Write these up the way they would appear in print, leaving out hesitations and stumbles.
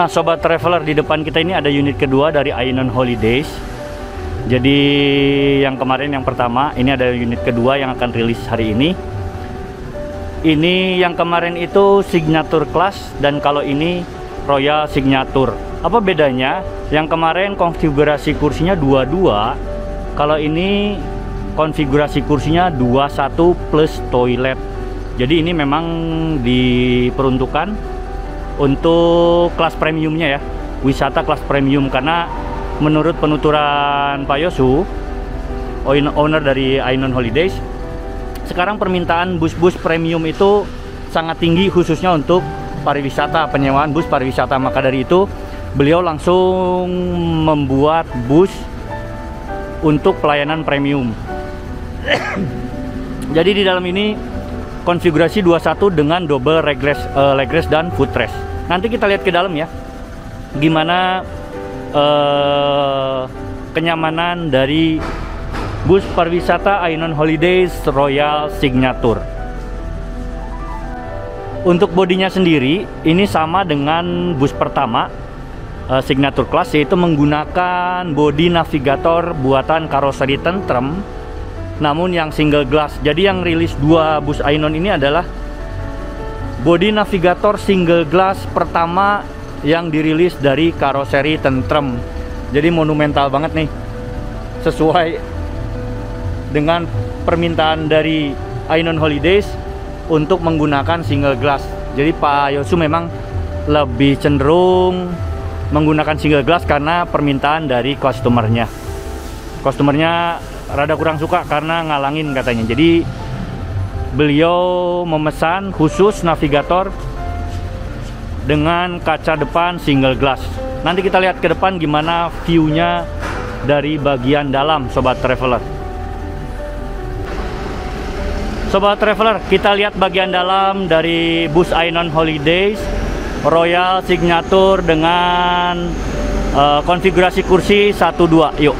Nah sobat traveler, di depan kita ini ada unit kedua dari Ainon Holidays. Jadi yang kemarin yang pertama, ini ada unit kedua yang akan rilis hari ini. Ini yang kemarin itu Signature Class dan kalau ini Royal Signature. Apa bedanya? Yang kemarin konfigurasi kursinya 22, kalau ini konfigurasi kursinya 21 plus toilet. Jadi ini memang diperuntukkan untuk kelas premiumnya ya, wisata kelas premium, karena menurut penuturan Pak Yosu, owner dari Ainon Holidays, sekarang permintaan bus-bus premium itu sangat tinggi khususnya untuk pariwisata, penyewaan bus pariwisata. Maka dari itu beliau langsung membuat bus untuk pelayanan premium. Jadi di dalam ini konfigurasi 21 dengan double leg rest dan footrest. Nanti kita lihat ke dalam ya, gimana kenyamanan dari bus pariwisata Ainon Holidays Royal Signature. Untuk bodinya sendiri, ini sama dengan bus pertama Signature Class, yaitu menggunakan bodi navigator buatan Karoseri Tentrem, namun yang single glass. Jadi yang rilis dua bus Ainon ini adalah bodi navigator single glass pertama yang dirilis dari Karoseri Tentrem. Jadi monumental banget nih, sesuai dengan permintaan dari Ainon Holidays untuk menggunakan single glass. Jadi Pak Yosu memang lebih cenderung menggunakan single glass karena permintaan dari customernya. Customernya rada kurang suka karena ngalangin katanya. Jadi beliau memesan khusus navigator dengan kaca depan single glass. Nanti kita lihat ke depan gimana view-nya dari bagian dalam, sobat traveler. Sobat traveler, kita lihat bagian dalam dari bus Ainon Holidays Royal Signature dengan konfigurasi kursi 12. Yuk.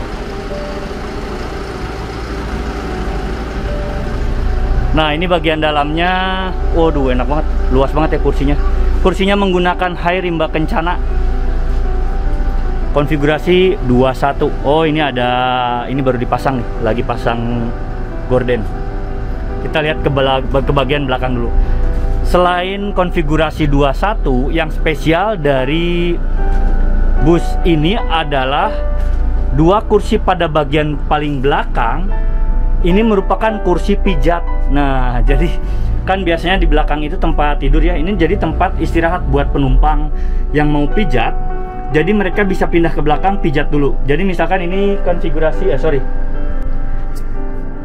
Nah ini bagian dalamnya, waduh enak banget, luas banget ya kursinya. Kursinya menggunakan high rimba kencana, konfigurasi 21. Oh ini ada, ini baru dipasang nih, lagi pasang gorden. Kita lihat ke bagian belakang dulu. Selain konfigurasi 21, yang spesial dari bus ini adalah dua kursi pada bagian paling belakang. Ini merupakan kursi pijat. Nah, jadi kan biasanya di belakang itu tempat tidur ya. Ini jadi tempat istirahat buat penumpang yang mau pijat. Jadi mereka bisa pindah ke belakang pijat dulu. Jadi misalkan ini konfigurasi,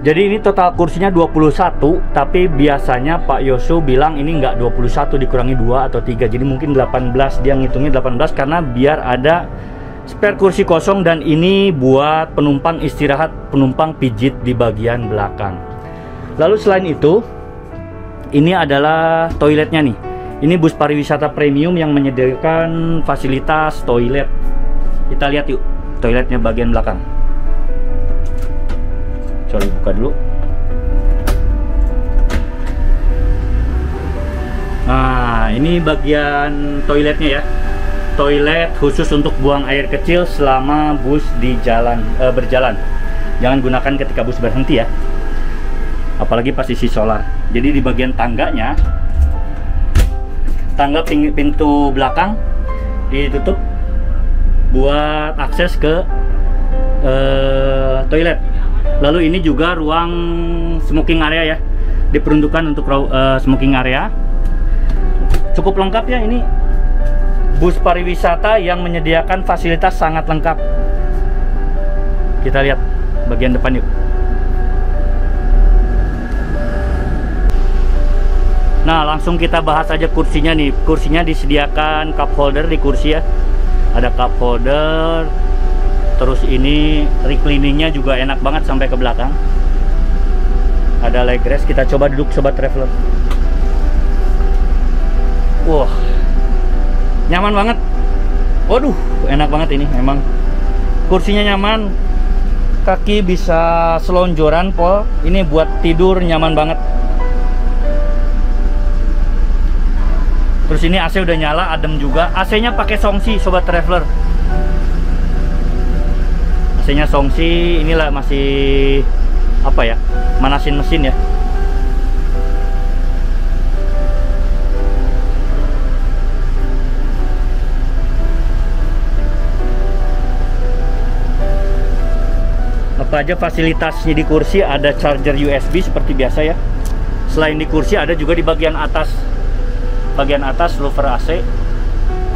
jadi ini total kursinya 21, tapi biasanya Pak Yosu bilang ini nggak 21, dikurangi 2 atau 3. Jadi mungkin 18, dia ngitungnya 18 karena biar ada spare kursi kosong, dan ini buat penumpang istirahat, penumpang pijit di bagian belakang. Lalu selain itu, ini adalah toiletnya nih. Ini bus pariwisata premium yang menyediakan fasilitas toilet. Kita lihat yuk toiletnya bagian belakang. Coba buka dulu. Nah ini bagian toiletnya ya, toilet khusus untuk buang air kecil selama bus di jalan berjalan. Jangan gunakan ketika bus berhenti ya, apalagi pas isi solar. Jadi di bagian tangganya, tangga pintu belakang ditutup buat akses ke toilet. Lalu ini juga ruang smoking area ya, diperuntukkan untuk smoking area. Cukup lengkap ya ini bus pariwisata yang menyediakan fasilitas sangat lengkap. Kita lihat bagian depan yuk. Nah langsung kita bahas aja kursinya nih. Kursinya disediakan cup holder di kursi ya, ada cup holder. Terus ini recliningnya juga enak banget sampai ke belakang. Ada leg rest. Kita coba duduk sobat traveler. Wah, nyaman banget. Waduh, enak banget ini emang. Kursinya nyaman, kaki bisa selonjoran pol. Ini buat tidur nyaman banget. Terus ini AC udah nyala, adem juga. AC-nya pakai Songsi, sobat traveler. AC-nya Songsi, inilah masih apa ya? Manasin mesin ya. Apa aja fasilitasnya di kursi, ada charger USB seperti biasa ya. Selain di kursi ada juga di bagian atas. Bagian atas louver AC,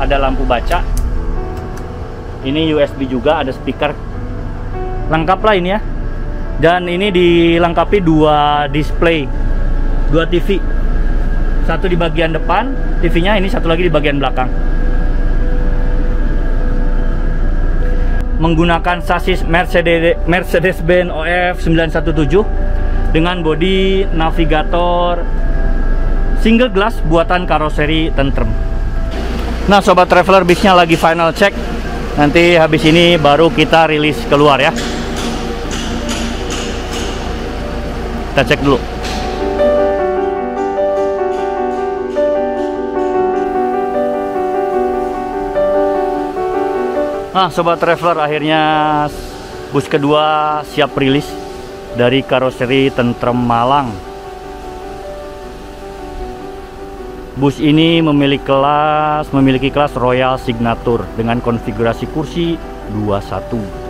ada lampu baca. Ini USB juga, ada speaker. Lengkap lah ini ya. Dan ini dilengkapi dua display, dua TV. Satu di bagian depan TV-nya, ini satu lagi di bagian belakang. Menggunakan sasis Mercedes-Benz OF 917 dengan bodi navigator single glass buatan Karoseri Tentrem. Nah sobat traveler, bisnya lagi final check. Nanti habis ini baru kita rilis keluar ya. Kita cek dulu. Nah sobat traveler, akhirnya bus kedua siap rilis dari Karoseri Tentrem Malang. Bus ini memiliki kelas Royal Signature dengan konfigurasi kursi 21.